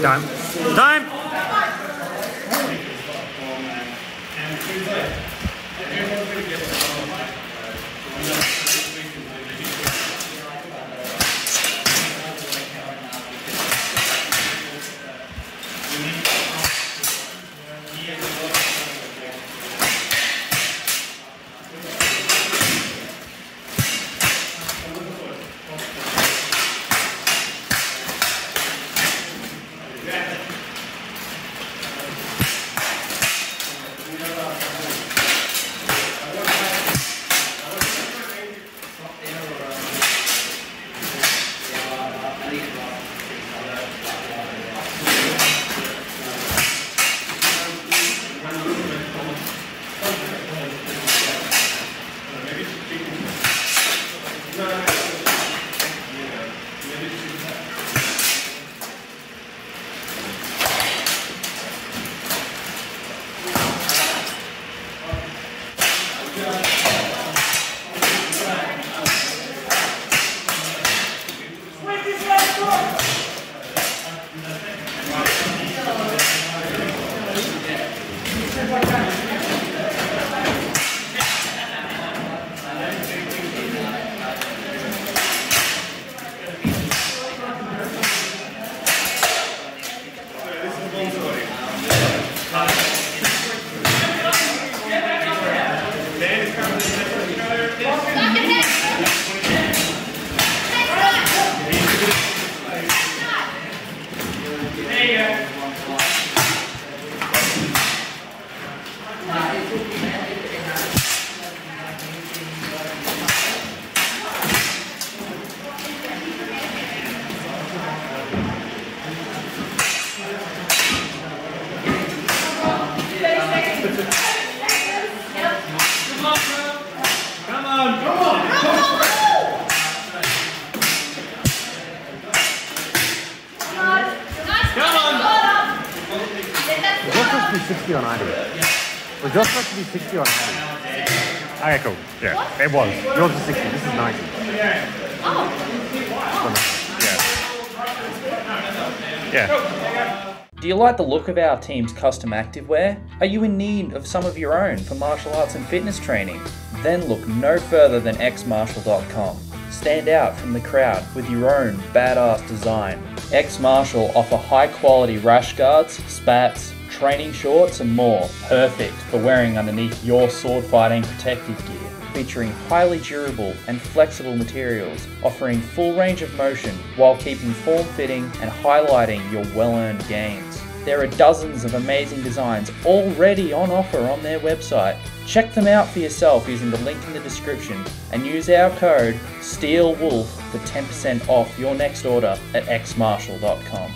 Time. Time! It was. Yours is 60. This is 90. Oh. Yeah. Yeah. Do you like the look of our team's custom activewear? Are you in need of some of your own for martial arts and fitness training? Then look no further than xmartial.com. Stand out from the crowd with your own badass design. Xmartial offer high-quality rash guards, spats, training shorts and more. Perfect for wearing underneath your sword fighting protective gear. Featuring highly durable and flexible materials, offering full range of motion while keeping form-fitting and highlighting your well-earned gains. There are dozens of amazing designs already on offer on their website. Check them out for yourself using the link in the description and use our code STEELWOLF for 10% off your next order at xmartial.com.